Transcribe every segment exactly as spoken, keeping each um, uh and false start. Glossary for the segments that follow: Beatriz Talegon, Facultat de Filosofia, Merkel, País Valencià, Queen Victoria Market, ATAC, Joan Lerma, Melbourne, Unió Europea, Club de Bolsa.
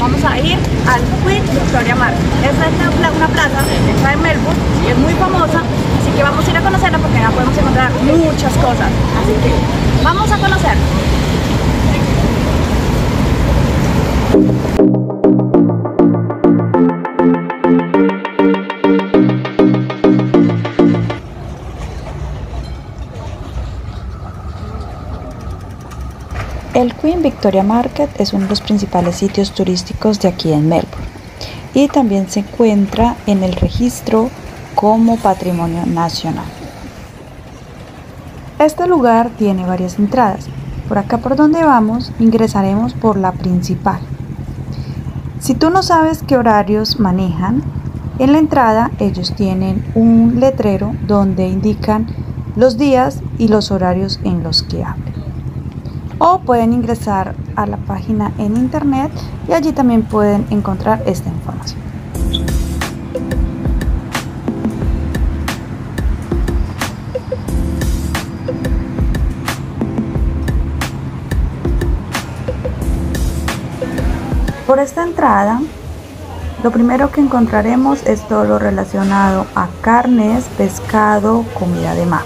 vamos a ir al Queen Victoria Market. Esta es una, una plaza que está en Melbourne y es muy famosa, así que vamos a ir a conocerla porque acá podemos encontrar muchas cosas. Así que vamos a conocerla. El Queen Victoria Market es uno de los principales sitios turísticos de aquí en Melbourne y también se encuentra en el registro como Patrimonio Nacional. Este lugar tiene varias entradas. Por acá por donde vamos ingresaremos por la principal. Si tú no sabes qué horarios manejan, en la entrada ellos tienen un letrero donde indican los días y los horarios en los que abren. O pueden ingresar a la página en internet y allí también pueden encontrar esta información. Por esta entrada, lo primero que encontraremos es todo lo relacionado a carnes, pescado, comida de mar.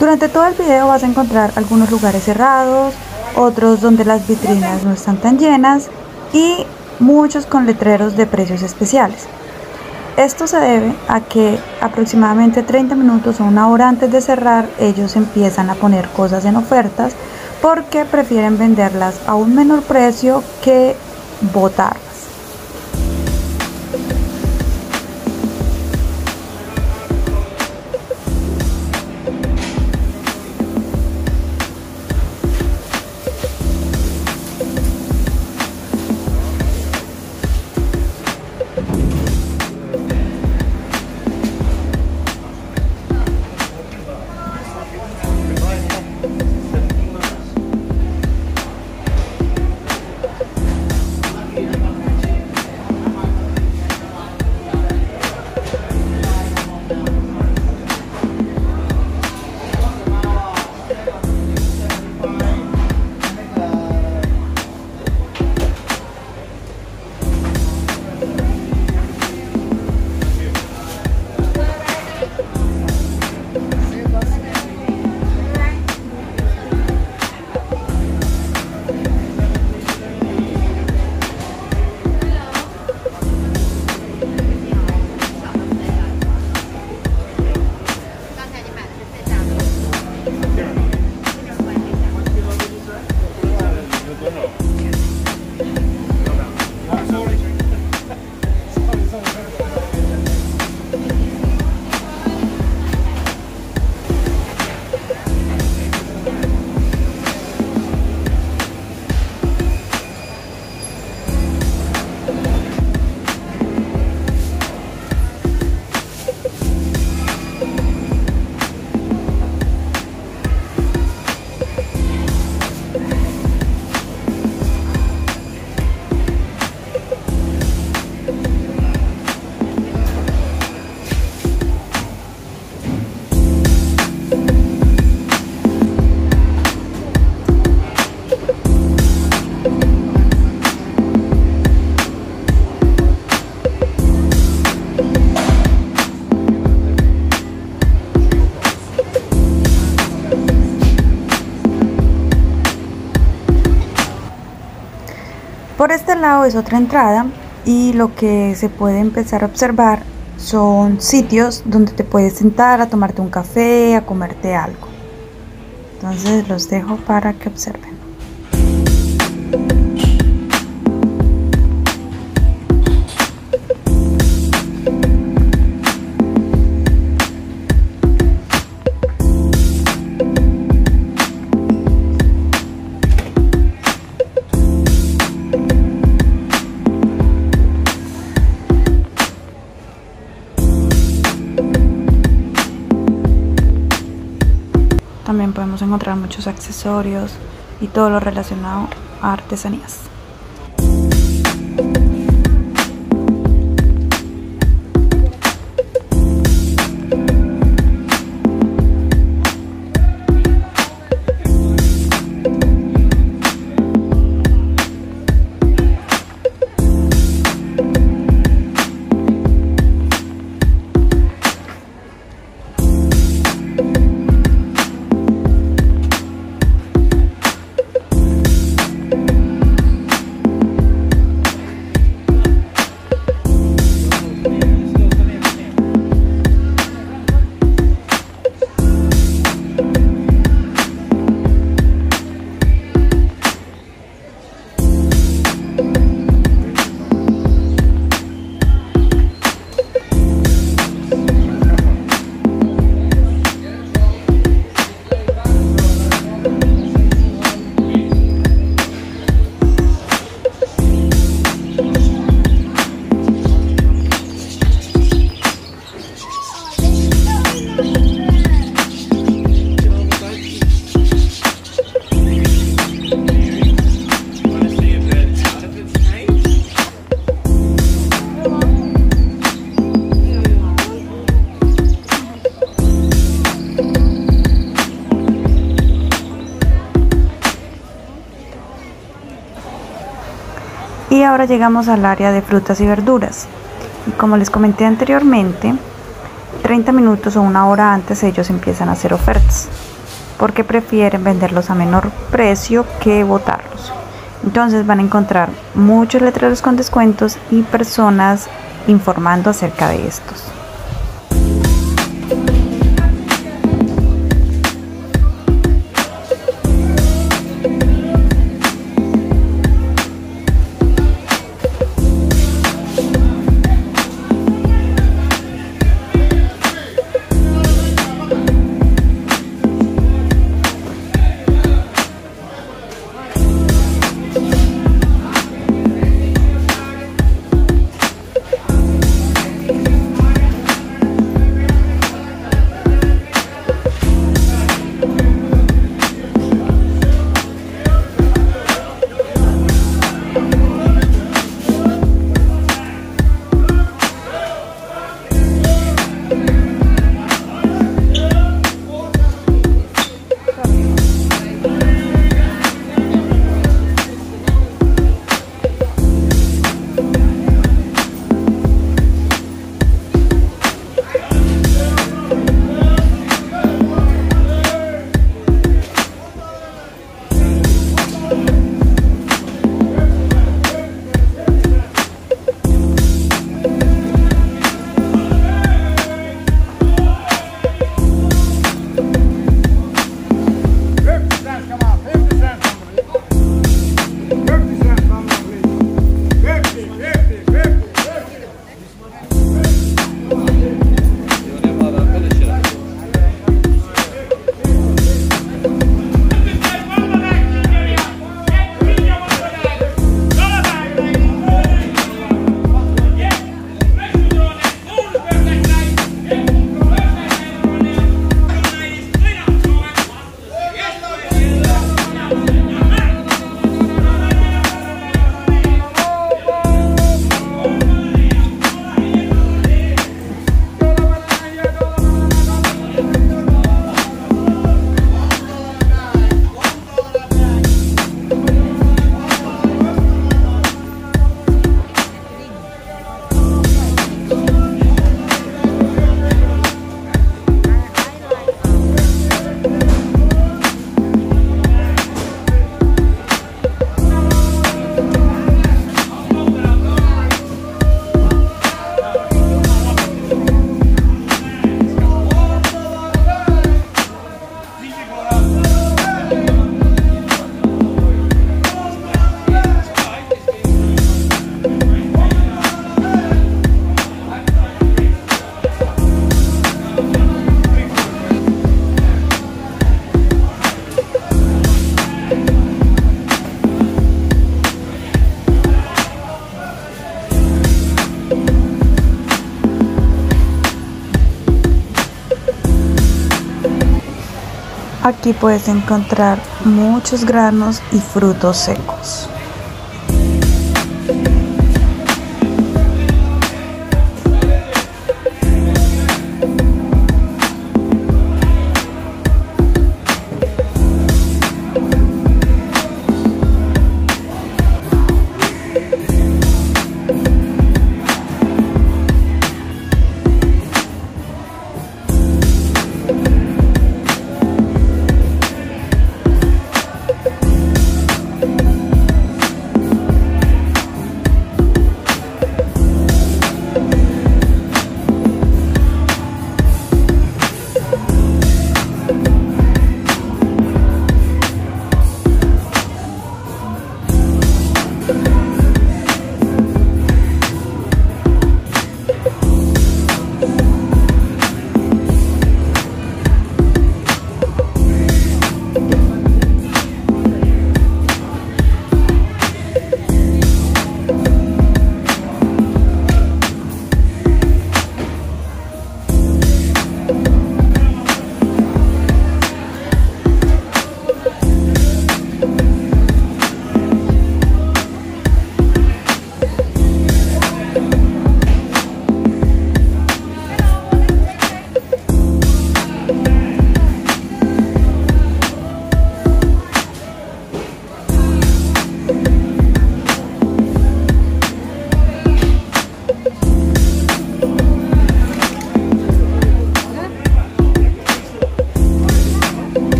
Durante todo el video vas a encontrar algunos lugares cerrados, otros donde las vitrinas no están tan llenas y muchos con letreros de precios especiales. Esto se debe a que aproximadamente treinta minutos o una hora antes de cerrar ellos empiezan a poner cosas en ofertas porque prefieren venderlas a un menor precio que botarlas. Por este lado es otra entrada y lo que se puede empezar a observar son sitios donde te puedes sentar a tomarte un café, a comerte algo. Entonces los dejo para que observen. También podemos encontrar muchos accesorios y todo lo relacionado a artesanías. Y ahora llegamos al área de frutas y verduras, y como les comenté anteriormente, treinta minutos o una hora antes ellos empiezan a hacer ofertas porque prefieren venderlos a menor precio que botarlos. Entonces van a encontrar muchos letreros con descuentos y personas informando acerca de estos. Aquí puedes encontrar muchos granos y frutos secos.